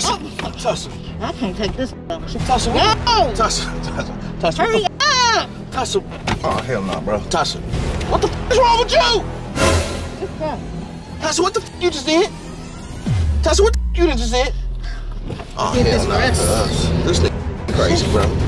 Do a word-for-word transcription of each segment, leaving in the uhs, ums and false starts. Tussle. Tussle. I can't take this. Tussle. No! Tussle. Tussle. Tussle. Hurry up! Tussle. Oh, hell no, bro. Tussle. What the f is wrong with you? Good job. Tussle, what the f you just did? Tussle, what the f you just did? Oh, hell this no, bro. This nigga crazy, bro.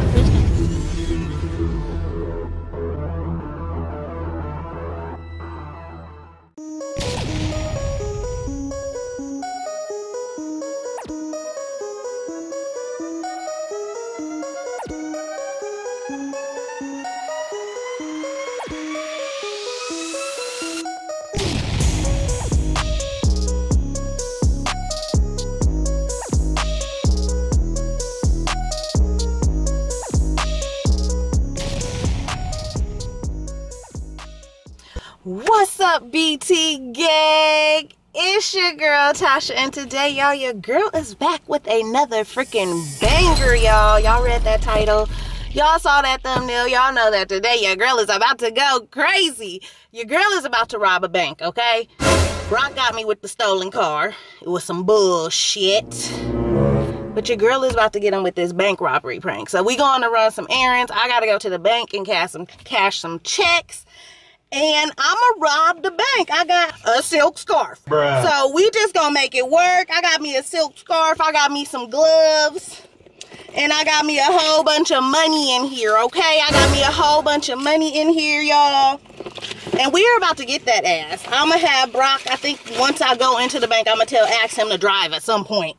What's up, B T Gang? It's your girl Tasha, and today, y'all, your girl is back with another freaking banger, y'all. Y'all read that title, y'all saw that thumbnail, y'all know that today your girl is about to go crazy. Your girl is about to rob a bank, okay? Brock got me with the stolen car. It was some bullshit. But your girl is about to get on with this bank robbery prank. So we going to run some errands. I got to go to the bank and cash some, cash some checks. And I'ma rob the bank. I got a silk scarf. Bruh. So we just gonna make it work. I got me a silk scarf. I got me some gloves. And I got me a whole bunch of money in here, okay? I got me a whole bunch of money in here, y'all. And we're about to get that ass. I'ma have Brock, I think once I go into the bank, I'ma tell ask him to drive at some point.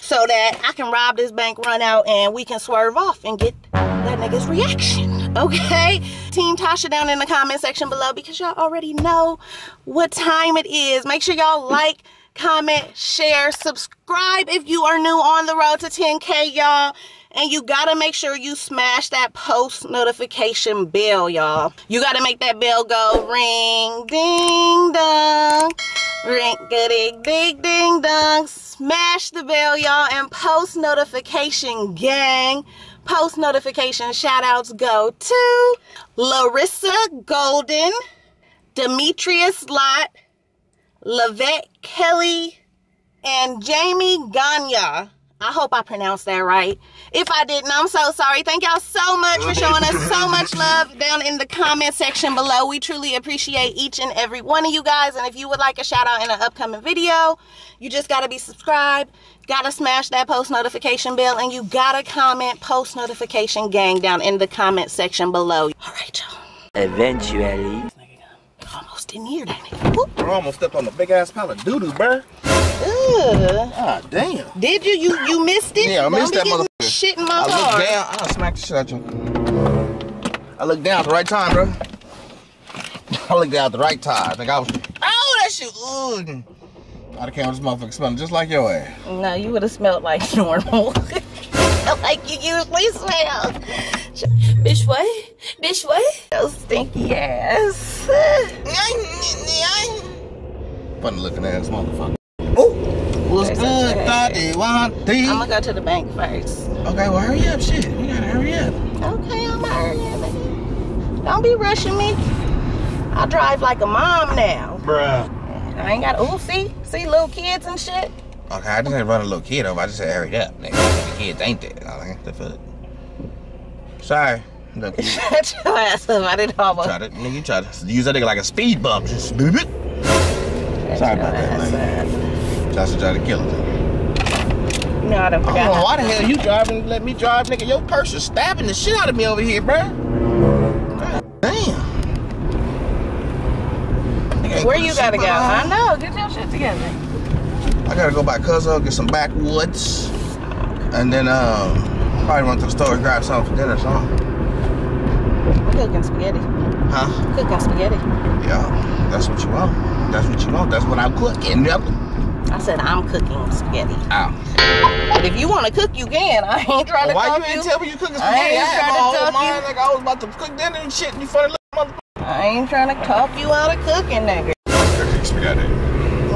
So that I can rob this bank, run out, and we can swerve off and get that nigga's reaction, okay? Team Tasha down in the comment section below, because y'all already know what time it is. Make sure y'all like, comment, share, subscribe if you are new on the road to ten K, y'all. And you gotta make sure you smash that post notification bell, y'all. You gotta make that bell go ring, ding, dong. Ring, ding, ding, ding, dong. Smash the bell, y'all, and post notification gang. Post notification shout outs go to Larissa Golden, Demetrius Lott, Lavette Kelly, and Jamie Ganya. I hope I pronounced that right. If I didn't, I'm so sorry. Thank y'all so much for showing us so much love down in the comment section below. We truly appreciate each and every one of you guys. And if you would like a shout out in an upcoming video, you just gotta be subscribed, gotta smash that post notification bell, and you gotta comment post notification gang down in the comment section below. All right, y'all. Eventually. Almost didn't hear that nigga. I almost stepped on a big ass pile of doo-doo, bruh. Ugh. Ah, damn. Did you? You you missed it? Yeah, I missed that motherfucker. Shit in my car. I looked down. I smacked the shit out you. I looked down at the right time, bro. I looked down at the right time. I think I was. Oh, that shit. Ooh. Out of camera, this motherfucker smelling just like your ass. No, you would have smelled like normal. Like you usually smell. Bitch, what? Bitch, what? Yo, stinky ass. Funny looking ass motherfucker. What's good, thirty, one, three. I'm gonna go to the bank first. Okay, well, hurry up, shit. You gotta hurry up. Okay, I'm hurrying. Don't be rushing me. I drive like a mom now. Bruh. I ain't got, ooh, see? See little kids and shit? Okay, I just ain't run a little kid over. I just said, hurry up, nigga. The kids ain't there. I like, the fuck? Sorry. Shut your ass up. I didn't almost. Try to, nigga, you tried to use that nigga like a speed bump. Just Sorry about that, man. Tasha tried to kill her. No, I don't forget. Oh, why the hell you driving? Let me drive, nigga. Your purse is stabbing the shit out of me over here, bruh. God damn. Where you gotta go? I know. Get your shit together. I gotta go by Cuzzo, get some backwoods, and then um, probably run to the store and grab something for dinner or something. I'm cooking spaghetti. Huh? I'm cooking spaghetti. Yeah, that's what you want. That's what you want. That's what I'm cooking. I said I'm cooking spaghetti. Oh. But if you want to cook, you can. I ain't trying to cook you. Why you ain't tell me you cooking spaghetti? I ain't trying to talk you. Like I was about to cook dinner and shit, and you funny little motherfucker. I ain't trying to talk you out of cooking, nigga. I'm cooking spaghetti.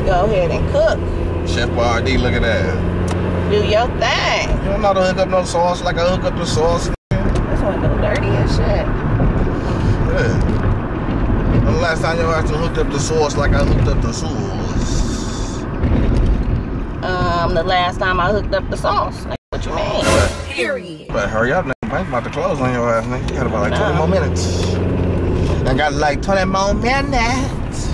Go ahead and cook. Chef R D, look at that. Do your thing. You don't know to hook up no sauce like I hook up the sauce. This one go dirty and shit. Yeah. The last time you had to hook up the sauce like I hooked up the sauce. Uh, um, the last time I hooked up the sauce. Like, what you mean? But, period. But hurry up, nigga. Mike about to close on your ass, nigga. You got about like no. twenty more minutes. I got like twenty more minutes.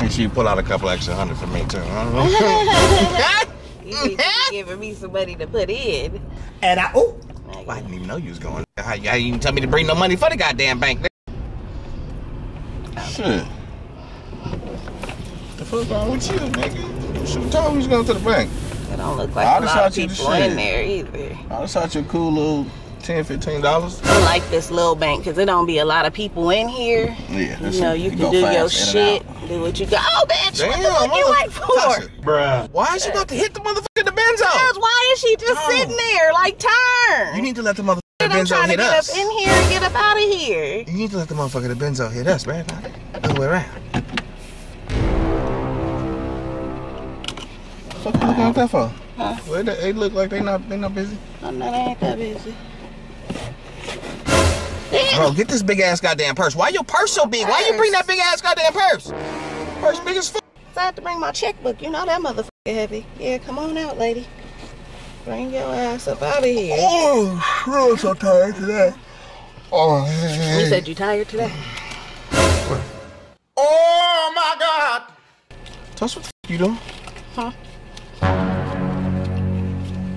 Make sure you pull out a couple extra hundred for me, too. Huh? You giving me some money to put in. And I, oh, well, I didn't even know you was going. How you even tell me to bring no money for the goddamn bank? Shit. The fuck wrong with you, nigga? You should have told me you was going to the bank. It don't look like I a lot of people in there either. I just thought you a cool little ten, fifteen dollars. I like this little bank because it don't be a lot of people in here. Yeah. You know, you, you can do your shit. Do what you got. Oh, bitch. Damn, what the fuck you wait for? Bruh. Why is she about to hit the motherfucker in the Benzo? Because why is she just oh. sitting there like turn? You need to let the motherfucker in the Benzo trying hit to get us. Up in here and get up out of here. You need to let the motherfucker in the Benzo hit us, man. Other way around. What the fuck you looking at that for? Huh? Well, they, they look like they not they not busy. No, no, they ain't that busy. Bro, get this big ass goddamn purse. Why your purse so big? Purse. Why you bring that big ass goddamn purse? Purse big as fuck. I had to bring my checkbook. You know that motherfucker heavy. Yeah, come on out, lady. Bring your ass up out of here. Oh, I'm so tired today. Oh, hey. You said you tired today? What? Oh my God. Tell us what the fuck you doing? Huh?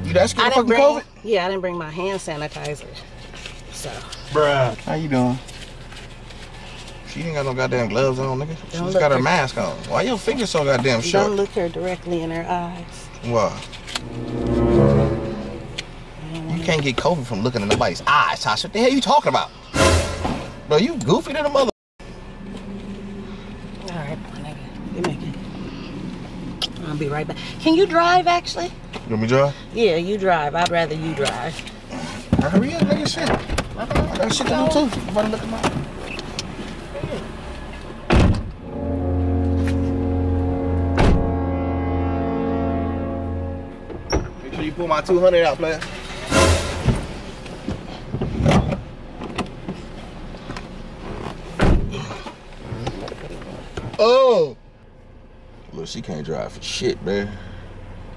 You that scared of fucking bring, COVID? Yeah, I didn't bring my hand sanitizer. So. Bruh. How you doing? She ain't got no goddamn gloves on, nigga. She just got her, her mask on. Why your fingers so goddamn short? Don't look her directly in her eyes. Why? You can't get COVID from looking in nobody's eyes, Tasha. What the hell you talking about? Bro, you goofy to the mother. All right, nigga. You make it. I'll be right back. Can you drive, actually? You want me to drive? Yeah, you drive. I'd rather you drive. All right, hurry up, nigga. Shit. I got shit to do too. You better look at my. Make sure you pull my two hundred out, player. Oh! Look, she can't drive for shit, man.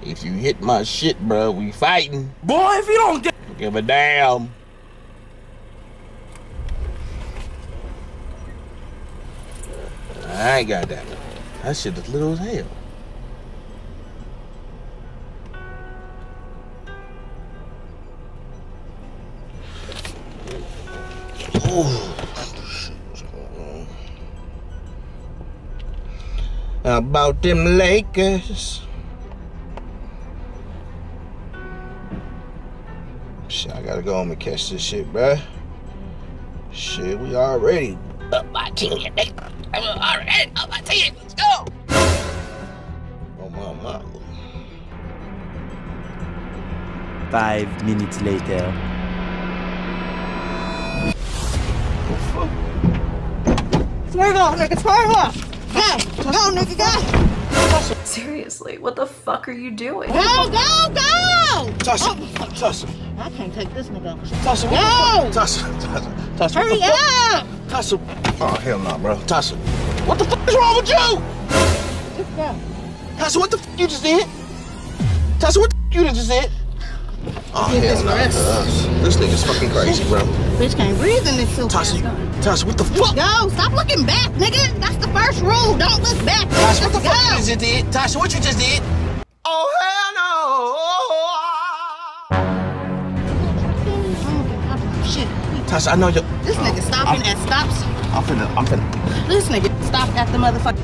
If you hit my shit, bro, we fighting. Boy, if you don't get. Give a damn. I ain't got that. That shit is little as hell. Ooh. About them Lakers. Shit, I gotta go home and catch this shit, bruh. Shit, we already up by ten. I'm already up by ten. Let's go. Oh my mama. Five minutes later. Swerve off, nigga. Swerve off. Go, go, nigga, go. Seriously, what the fuck are you doing? Go, go, go! Tasha, oh. Tasha. I can't take this nigga. Tasha, go! Tasha, Tasha, Tasha. Hurry up! Tasha. Oh, hell no, nah, bro. Tasha, what the fuck is wrong with you? Just go. Tasha, what the fuck you just did? Tasha, what the fuck you just did? Oh, Get hell no, nah, this nigga's fucking crazy, bro. Bitch can't breathe in this suit. Tasha, Tasha, what the fuck? Go, stop looking back, nigga. That's the first rule. Don't look back. Tasha, what the go. fuck you just did? Tasha, what you just did? Oh, hell no. Shit. Tasha, I know you. This nigga stopping at stops. I'm finna, I'm finna. This nigga stopped at the motherfucker.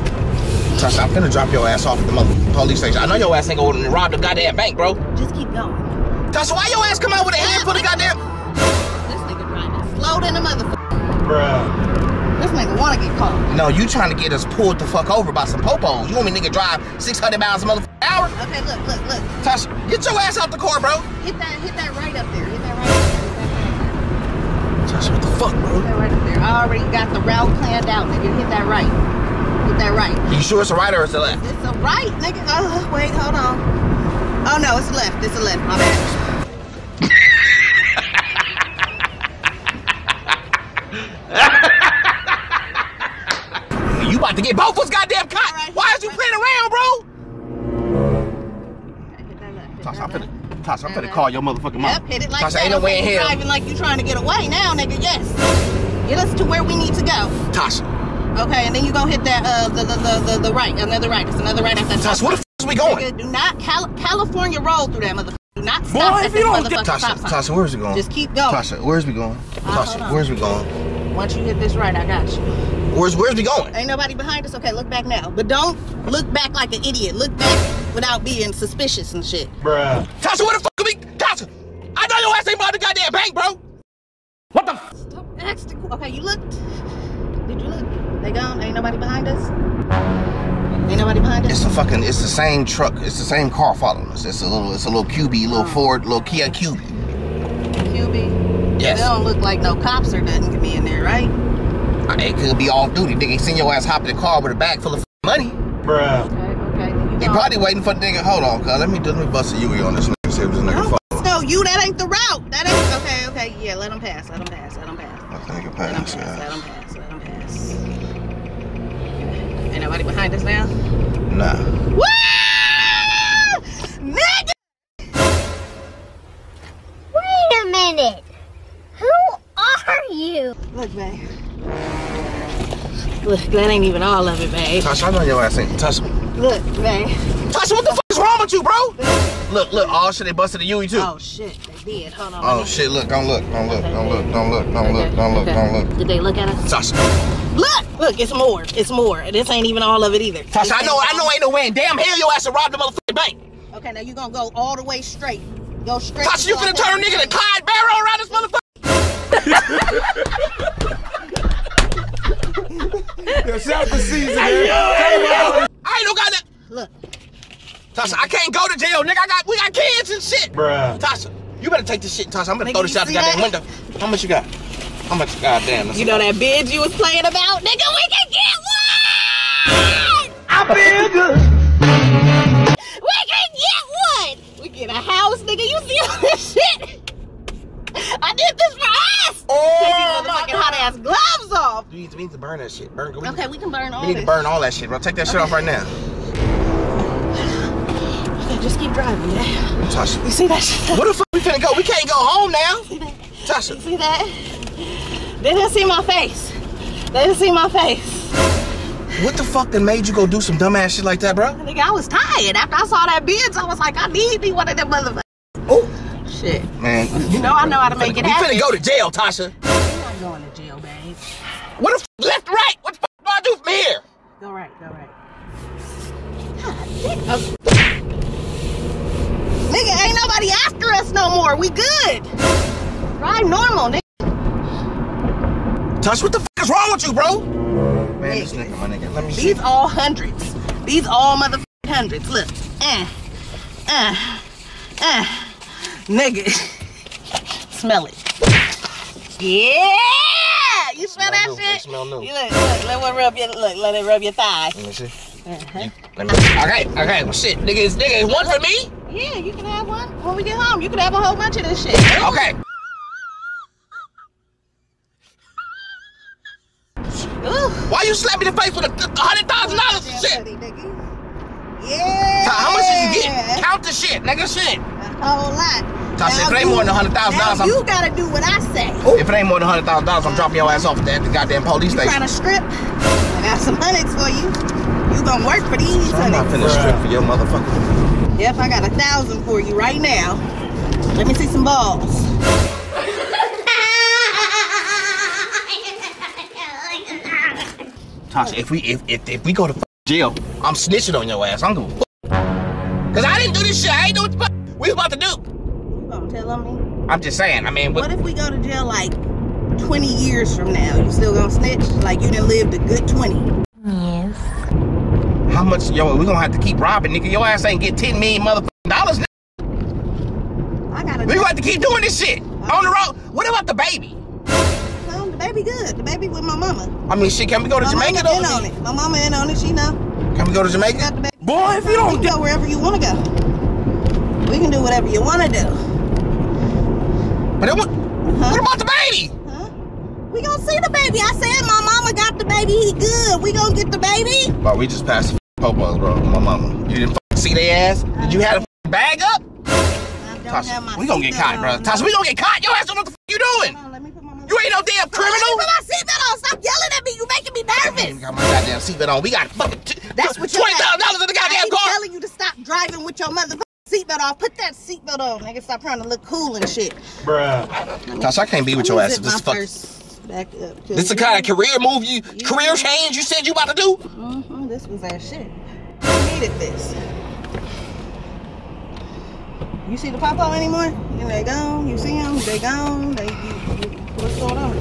Tasha, I'm finna drop your ass off at the motherfucking police station. I know your ass ain't gonna rob the goddamn bank, bro. Just keep going. Tasha, why your ass come out with a handful of goddamn? This nigga driving slow than a motherfucker. Bruh. This nigga wanna get caught. No, you trying to get us pulled the fuck over by some popos. You want me nigga drive six hundred miles a motherfucking hour? Okay, look, look, look. Tasha, get your ass out the car, bro. Hit that, hit that right up there. Hit that right up there. Tasha, what the fuck, bro? Hit that right up there. I already got the route planned out, nigga. Hit that right. Hit that right. Are you sure it's a right or it's a left? It's a right, nigga. Oh, wait, hold on. Oh, no, it's left. It's a left. My bad. You about to get both of us goddamn caught. Right. Why is you playing? I'm finna, Tasha, I'm finna call your motherfucking mom. Yep, hit it like Tasha, that. Ain't no way in hell. Driving like you trying to get away now, nigga. Yes. Get us to where we need to go. Tasha. Okay, and then you gonna hit that uh the the the, the, the right, another right. It's another right after that. Tasha, where the f is we going? Nigga, do not Cali California roll through that motherfucker. Do not stop Boy, at this motherfucking Tasha, stop sign. Tasha, where is it going? Just keep going. Tasha, where is we going? Uh, Tasha, where is we going? Once you hit this right, I got you. Where's where's we going? Ain't nobody behind us. Okay, look back now, but don't look back like an idiot. Look back without being suspicious and shit. Bruh. Tasha, where the fuck are we? Tasha, I know your ass ain't behind the goddamn bank, bro. What the? F stop asking. Okay, you looked. Did you look? They gone? Ain't nobody behind us? Ain't nobody behind us? It's a fucking, it's the same truck, it's the same car following us. It's a little, it's a little Q B, little oh. Ford, little Kia Q B. Q B? Yes. They don't look like no cops or nothing can be in there, right? It could be off duty. Nigga seen your ass hop in the car with a bag full of money. Bruh. Okay, okay. Then you probably waiting for the nigga, hold on, cuz. Let me, let me bust a U E on this nigga, see if this nigga follow. No, you, that ain't the route. That ain't, okay, okay, yeah, let him pass, let him pass, let him pass. Let him pass, let him pass, let him pass. Ain't nobody behind us now? Nah. Woo! Nigga! Wait a minute. Who are you? Look, babe. Look, that ain't even all of it, babe. Tasha, I know your ass ain't touching me. Look, babe. Tasha, what the fuck is wrong with you, bro? Look, look. Oh, shit, they busted the U E, too. Oh, shit, they did. Hold on. Oh, shit, look. Don't look. Don't look. Don't look. Don't look. Don't look. Don't look. Don't look. Did they look at us? Tasha. Look! Look, it's more. It's more. This ain't even all of it either. Tasha, I know, I know ain't no way in damn hell your ass to rob the motherfucking bank. Okay, now you gonna go all the way straight. Go straight. Tasha, you finna turn a nigga to Clyde Barrow around this motherfucker? Yourself the season, man. I ain't no guy that. Look. Tasha, I can't go to jail, nigga. I got, we got kids and shit. Bruh. Tasha, you better take this shit, Tasha. I'm gonna nigga, throw this out the goddamn window. How much you got? How much? Goddamn. You know that bid you was playing about? Nigga, we can get one! I feel good. We can get one! We get a house, nigga. You see all this shit? I did this for us! Oh, take these motherfucking hot-ass gloves off! We need, to, we need to burn that shit. Burn, we okay, to, we can burn all We need this. to burn all that shit, bro. Take that shit okay. off right now. Okay, just keep driving, yeah? Tasha. You see that shit? Where the fuck we finna go? We can't go home now! You see that? Tasha. You see that? They didn't see my face. They didn't see my face. What the fuck that made you go do some dumbass shit like that, bro? Nigga, I was tired. After I saw that bids, I was like, I need me one of them motherfuckers. Oh. Shit. Man. You know I know how to make it happen. You finna go to jail, Tasha. I'm not going to jail, babe. What the fuck? Left, right? What the fuck do I do from here? Go right, go right. God, nigga. Nigga, ain't nobody after us no more. We good. Ride normal, nigga. Tasha, what the fuck is wrong with you, bro? Man, hey, this nigga, my nigga, let me see. These all hundreds. These all motherfucking hundreds. Look. Uh, uh, uh. Nigga. Smell it. Yeah! You smell, smell that new. shit? It smell new. You look, look, let one rub your, look, let it rub your thigh. Let me see. Uh-huh. Let me see. Okay, okay, well, shit. Nigga, is, nigga, is one look, for me? Yeah, you can have one. When we get home, you can have a whole bunch of this shit. Okay. Ooh. Why you slap me in the face with a hundred thousand dollars and shit? Buddy, nigga. Yeah. How much did you get? Count the shit, nigga. Shit. A whole lot. Tasha, if it ain't more than a hundred thousand dollars, you gotta do what I say. Ooh. If it ain't more than a hundred thousand dollars, I'm dropping your ass off at the goddamn police you station. Trying to strip? I got some hundreds for you. You gonna work for these? So I'm not finna strip for your motherfucker. Yep, I got a thousand for you right now. Let me see some balls. Tasha, if we if, if if we go to jail, I'm snitching on your ass. I'm gonna fuck. Cause I didn't do this shit. I ain't know what the fuck we was about to do. You gonna tell on me? I'm just saying. I mean, what, what if we go to jail like twenty years from now? You still gonna snitch? Like you done lived a good twenty. Yes. How much, yo? We gonna have to keep robbing, nigga. Your ass ain't get ten million motherfucking dollars. I gotta. We gonna have to keep doing this shit okay. on the road. What about the baby? Baby good. The baby with my mama. I mean, shit, can we go to my Jamaica though? My mama in on it. My mama in on it. She know. Can we go to Jamaica? Got the baby. Boy, if you don't we can go wherever you want to go. We can do whatever you want to do. But it, what, huh? what about the baby? Huh? We gonna see the baby. I said my mama got the baby. He good. We gonna get the baby. Bro, we just passed the popos, bro. My mama. You didn't see their ass? Did you have a bag up? Tasha, we gonna get caught, bro. Tasha, we gonna get caught. Yo, ass don't know what the fuck you doing. On, let me put my you ain't no damn criminal. Let me put my seatbelt on. Stop yelling at me. You making me nervous. I ain't got my goddamn seatbelt on. We got fucking That's what twenty thousand dollars in the goddamn car. I'm telling you to stop driving with your motherfucking seatbelt off. Put that seatbelt on, nigga. Stop trying to look cool and shit, bruh. Tasha, I can't be with your ass. This fuck. Back up. This the kind of career move you, you career know. change you said you about to do? Mm-hmm. This was that shit. I needed this. You see the Papa anymore? And they gone. You see them? They gone. They. You, you, what's going on?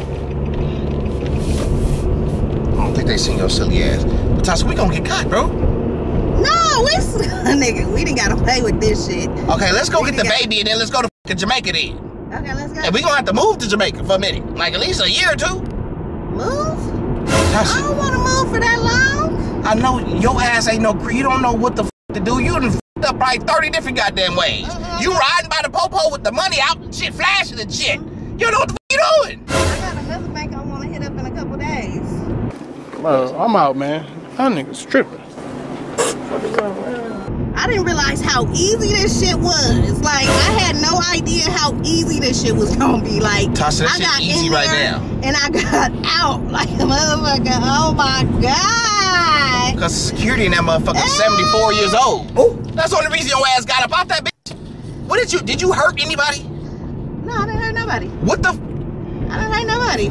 I don't think they seen your silly ass. But Tasha, we gonna get caught, bro. No, it's nigga. We didn't gotta play with this shit. Okay, let's go we get the baby and then let's go to fucking Jamaica then. Okay, let's go. And we gonna have to move to Jamaica for a minute. Like at least a year or two. Move? Tasha, I don't wanna move for that long. I know your ass ain't no you don't know what the f to do. You done f***ed up probably thirty different goddamn ways. Uh-huh. You riding by the popo with the money out and shit flashing and shit. Uh-huh. You don't know what the f you doing. I got another bank I wanna hit up in a couple days. Well, I'm out, man. That nigga's tripping. I didn't realize how easy this shit was. Like, I had no idea how easy this shit was gonna be. Like, Tasha, I got easy in right there, now. And I got out like a motherfucker. Oh my god! Because security in that motherfucker hey. seventy-four years old. Oh, that's the only reason your ass got up out that bitch. What did you? Did you hurt anybody? No, I didn't hurt nobody. What the? F I didn't hurt nobody.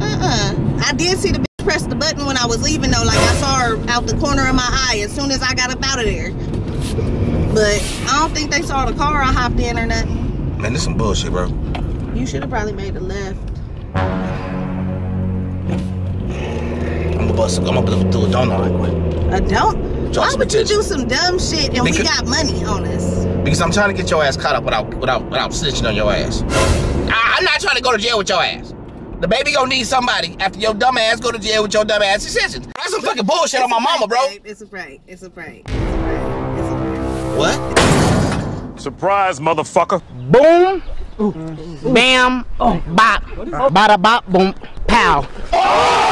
Uh-uh. I did see the bitch press the button when I was leaving though, like I saw her out the corner of my eye as soon as I got up out of there. But I don't think they saw the car I hopped in or nothing. Man, this some bullshit, bro. You should have probably made a left. I'm gonna bust I'm gonna do a donut right quick. A donut? Why would you do some dumb shit and because, we got money on us? Because I'm trying to get your ass caught up without without without snitching on your ass. I, I'm not trying to go to jail with your ass. The baby gonna need somebody after your dumb ass go to jail with your dumb ass decisions. That's some fucking bullshit on my mama, bro. It's a prank. It's a prank. It's a prank. It's a prank. What? Surprise, motherfucker. Boom. Ooh. Bam. Oh. Bop. Bada bop. Boom. Pow. Oh!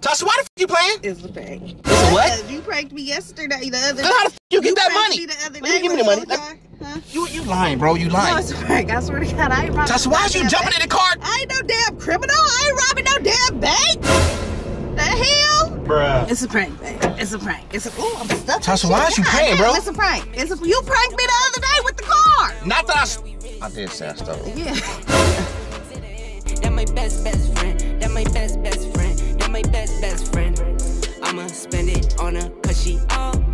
Tasha, why the f you playing? It's a prank. It's a what? You pranked me yesterday. The other. How the f you, you get that money? Me the other day you give me the money. Like, Huh? You you lying, bro. You lying. No, it's a prank. I swear to God, I ain't robbing. Tasha, why is you jumping bank. in the car? I ain't no damn criminal. I ain't robbing no damn bank. The hell? Bruh. It's a prank, babe. It's a prank. It's a. Ooh, I'm stuck. Tasha, why is you praying, bro? It's a prank. It's a. You pranked me the other day with the car. Not that I. I did sound stupid. Yeah. That my best best friend. That my best best friend. That my best best friend. I'ma spend it on her 'cause she all.